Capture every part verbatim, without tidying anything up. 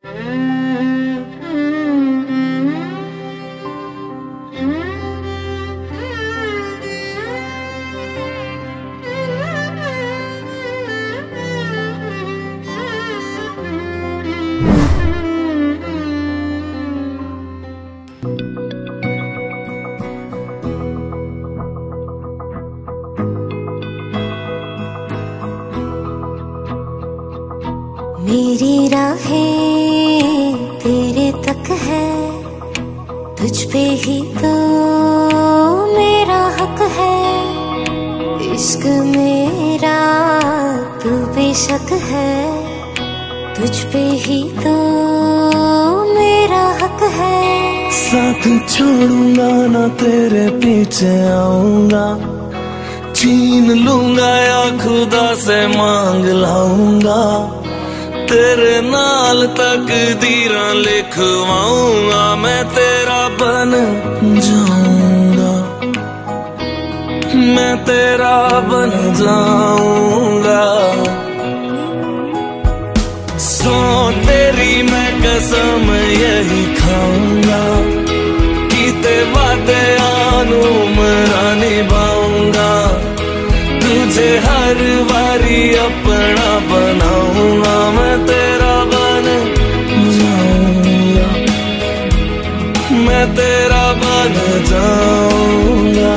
मेरी राहें तेरे तक है, तुझ पे ही तो मेरा हक है। इश्क मेरा तू बेशक है, तुझ पे ही तो मेरा हक है। साथ छोड़ूंगा ना तेरे पीछे आऊंगा, छीन लूंगा या खुदा से मांग लाऊंगा। तेरे नाल तकदीरां लिखवाऊंगा, मैं तेरा बन जाऊंगा, मैं तेरा बन जाऊंगा। सो तेरी मैं कसम यही खाऊंगा कि ते वादे आनू मरा निभाऊंगा। तुझे हर बारी अपना बनाऊंगा, मैं तेरा बन जाऊंगा, मैं तेरा बन जाऊंगा।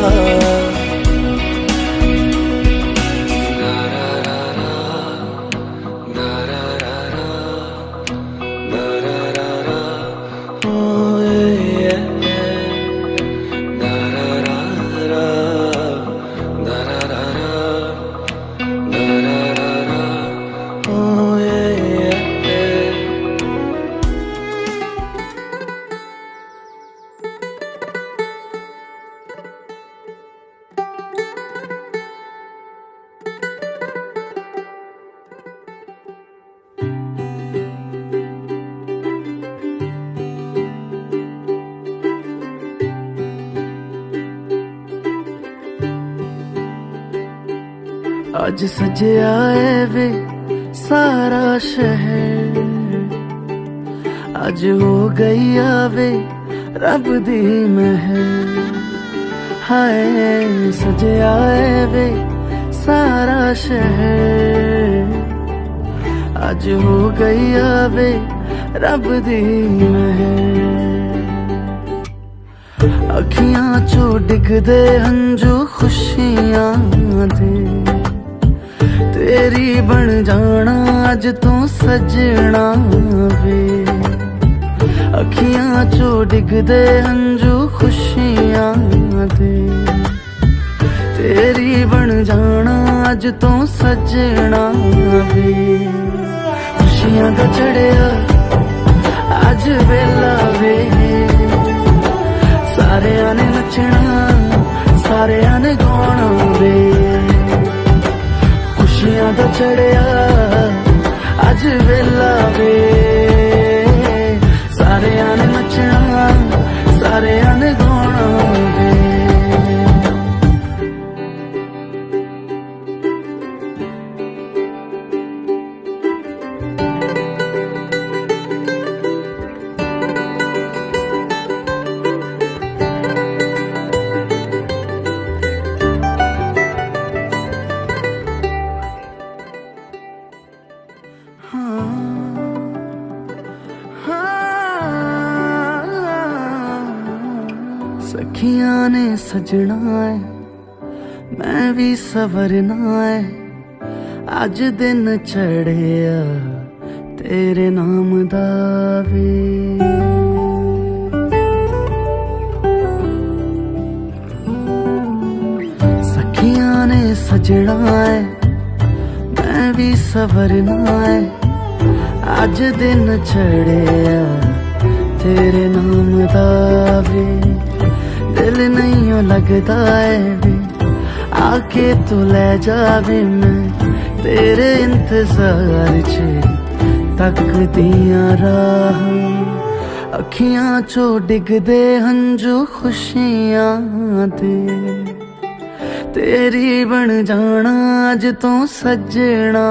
आज सजे आए वे सारा शहर, आज हो गई आवे रब दी महर। हाय सजे आए वे सारा शहर, आज हो गई आवे रब दी महर। अखियां चो डिगदे हंजू खुशियां दे, तेरी बन जाना अज तू सजना वे। अखियां चो डिगदे हंजू खुशियां दे, तेरी बन जाना अज तू सजना वे। खुशियां दा चढ़िया अज वेला वे, सारे आने नचना सारे आने गाना वे। खुशियां दा चढ़िया अज वेला वे, सारे आने नचना सारे आने गाना वे। सखियां ने सजना है, मैं भी सवरना है। आज दिन चढ़िया तेरे नाम दा वे। सखियां ने सजना है, मैं भी सवरना है। आज दिन चढ़िया तेरे नाम दा वे। दिल नहीं लगता है वे आके तू ले जावे, मैं तेरे इंतजार चे तक दिया राह। अखियां चो डिगदे हंजू खुशियां दे, तेरी बन जाना अज तू सजना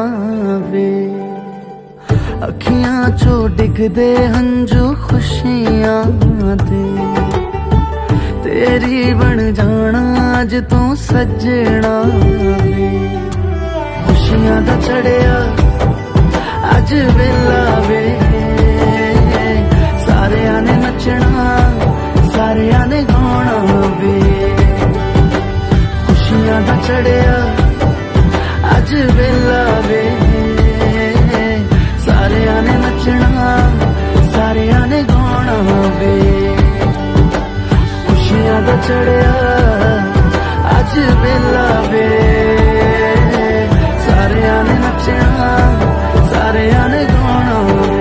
वे। अखियां चो डिगदे हंजू खुशियां दे, तेरी बन जाना अज तू सजना वे। खुशियां दा चढ़िया अज वेला वे, सारे आने नचना सारे आने गाना वे। खुशियां दा चढ़िया अज वेला वे, सारे आने नचना सारे आने गाना वे। खुशियां दा चढ़िया अज वेला वे, सारे आने नचना सारे आने गाना वे।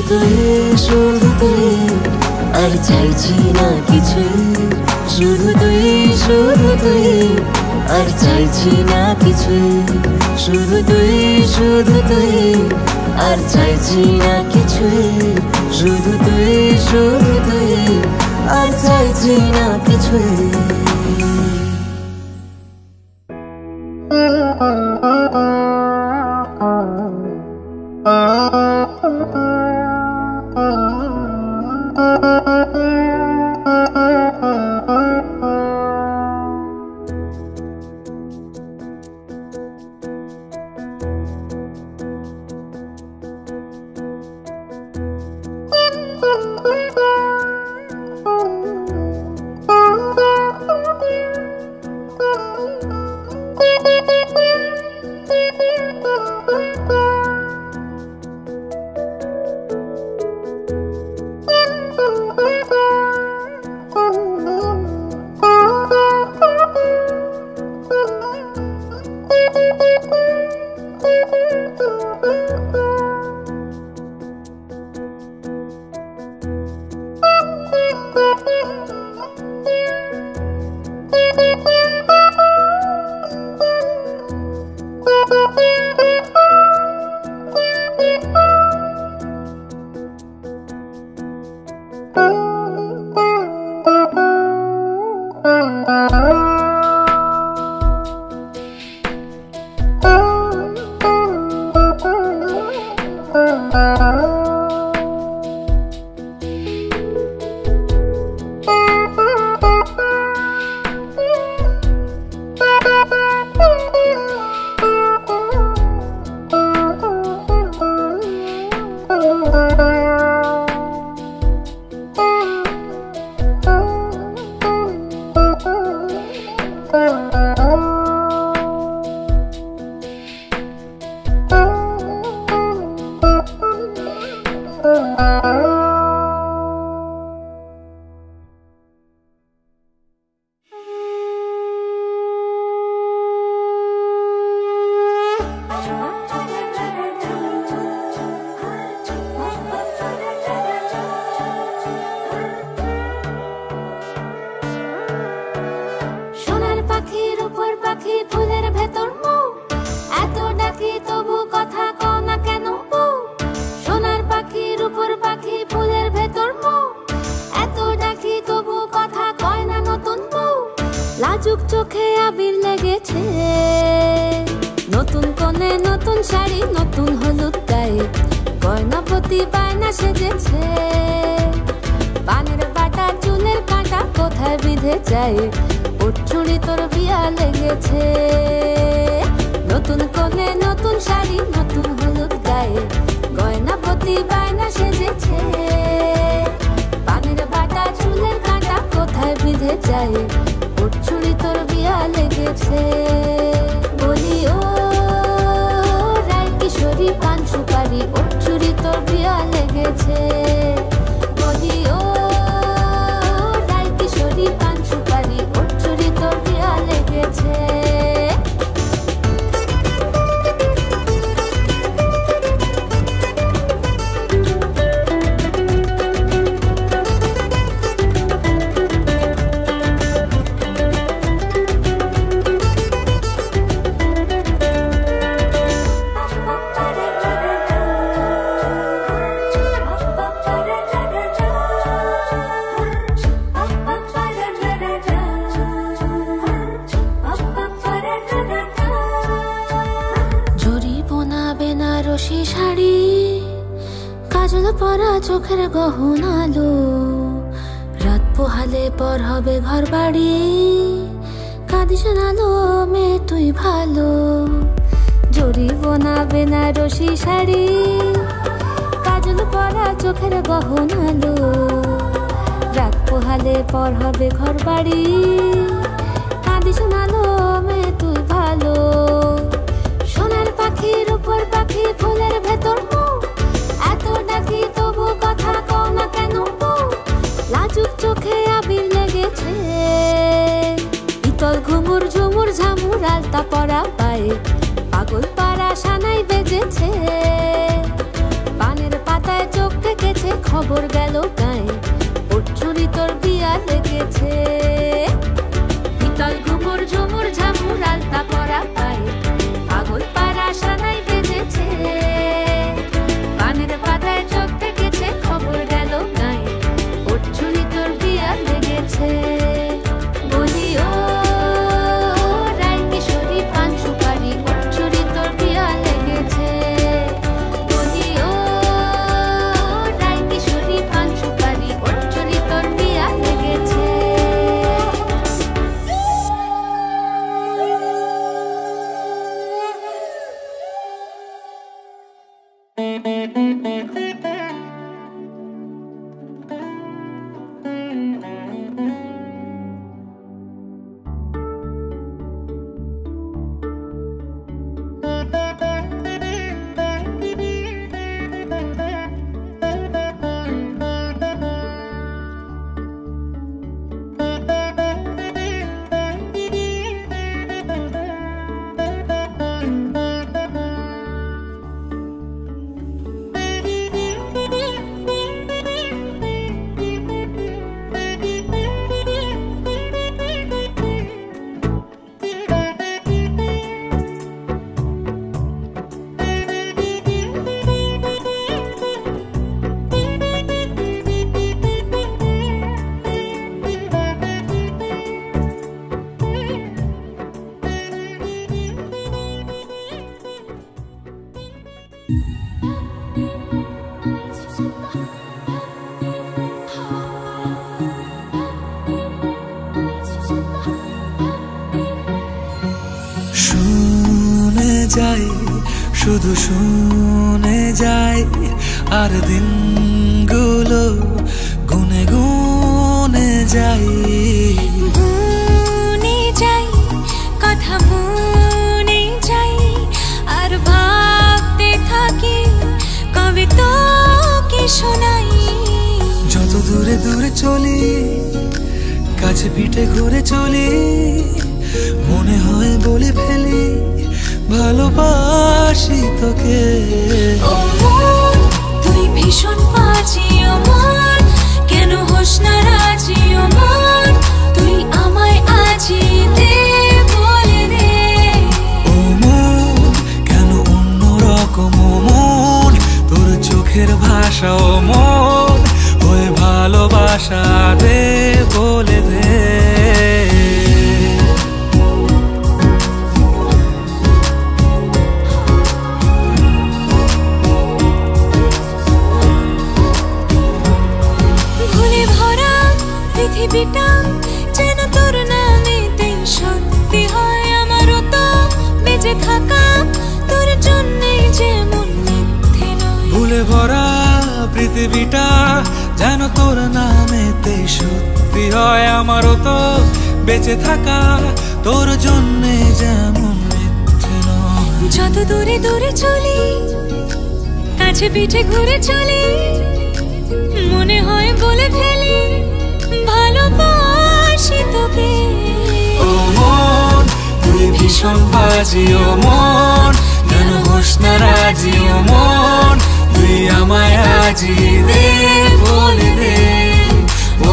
শুধুই শুধু তুই আর চাইছি না কিছু শুধু তুই শুধু তুই আর চাইছি না কিছু শুধু তুই শুধু তুই আর চাইছি না কিছু শুধু তুই শুধু তুই আর চাইছি না কিছু लेगेछे खबर गेलो गाये ओछुरी तोर बिया लेगेछे पितल घुमुर झुमुर झामुर आलता परा पाये पागल पारा शानाय बेजेछे शुधु शुने जाए आर दिन गुलो गुने गुने जाए गुने जाए कथा मुने जाए आर भावते थाकी कविता की शोनाई जत दूरे दूरे चली काछे पीठे घुरे चली मने हय बोले फेली ভালোবাসি তোকে ও মন তুই ভীষণ পাজি ও মন কেন হোস না রাজি ও মন তুই আমায় আজি দে বলে দে ও মন কেন অন্যরকম ও মন তোর চোখের ভাষা ও মন ওই ভালোবাসা দে বলে দে बिटा जेनो तोर नामे ते शक्ति हय आमारो तो बेजे थाका तोर जन्ने जे मन मिथ्ये नय भुले भरा पृथ्वीटा जेनो तोर नामे ते शक्ति हय आमारो तो बेजे थाका तोर जन्ने जे मन मिथ्ये नय যত দূরে দূরে চলি কাছে পিঠে ঘুরে চলি মনে হয় বলে ফেলি ভালোবাসি তোকে ও মন তুই ভীষণ বাজি ও মন কেন হোস না রাজি ও মন তুই আমায় আজি দে বলে দে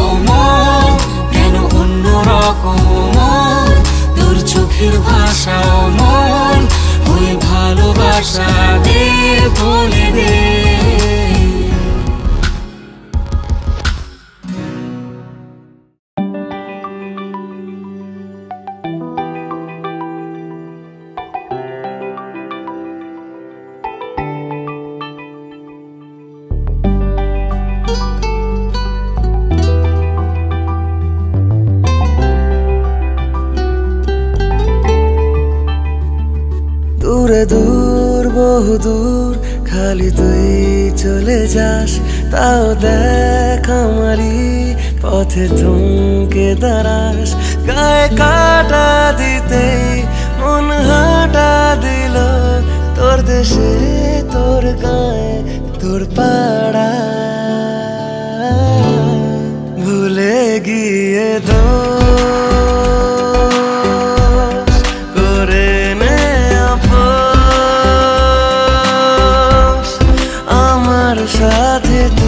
ও মন কেন অন্যরকম ও মন তোর চোখের ভাষা ও মন ওই ভালোবাসা দে বলে দে दूर खाली तुई चले जास ताओ देख हमारी पथे थमके दाड़ास गाए काटा दीते मन हटा दिल तोर देशे तोर गाए तोर पाड़ा भूले गिए दो साथ तू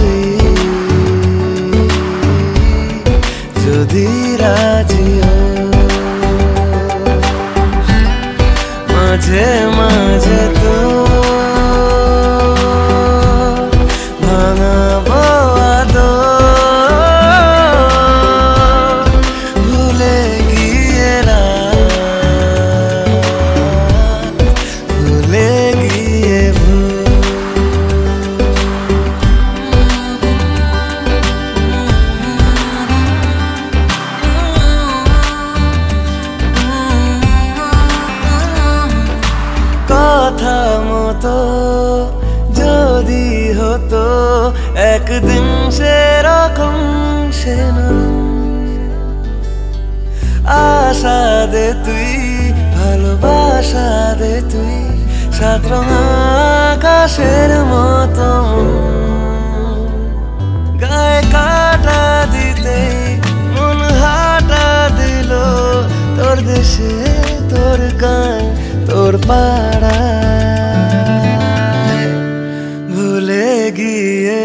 दिन शेरा कम आशा दे তুই ভালোবাসা দে তুই সাত রঙা আকাশের মতো গায়ে কাটা দিতে মন হাটা দিল তোর দেশে তোর গান তোর পাড়া ভুলে গিয়ে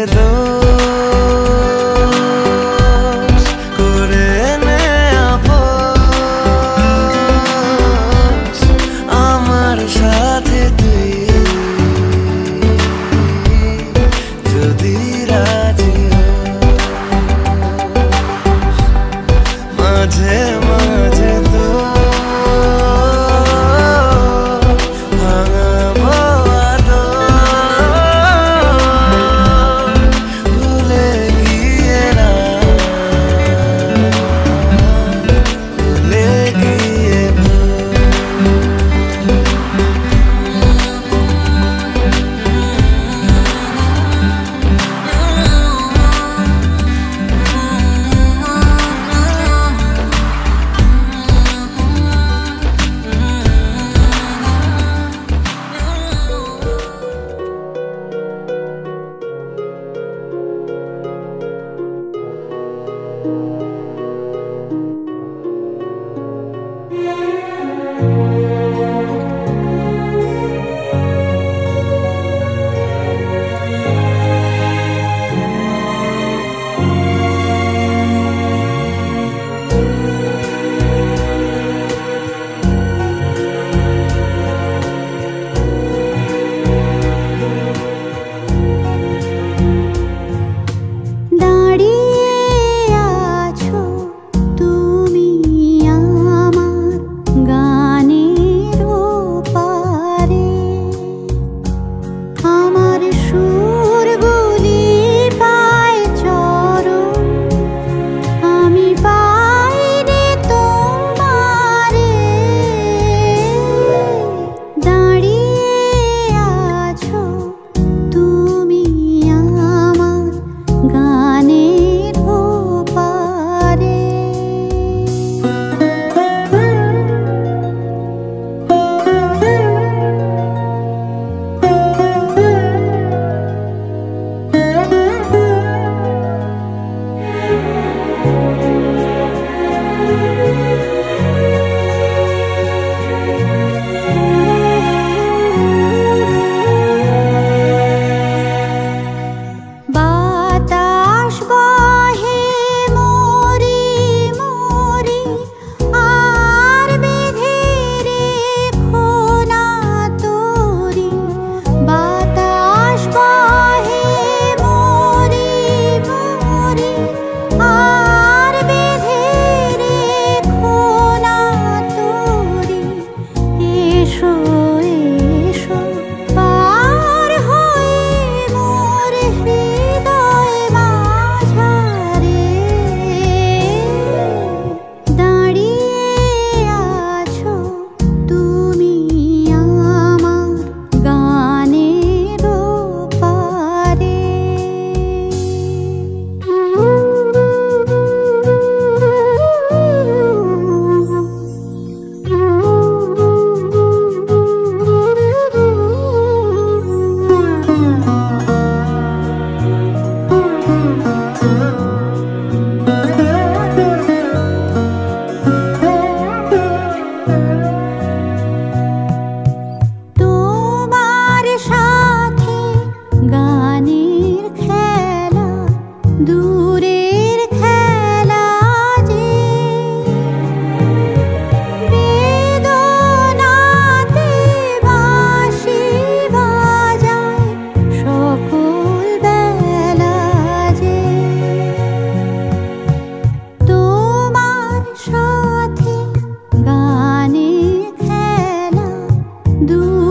do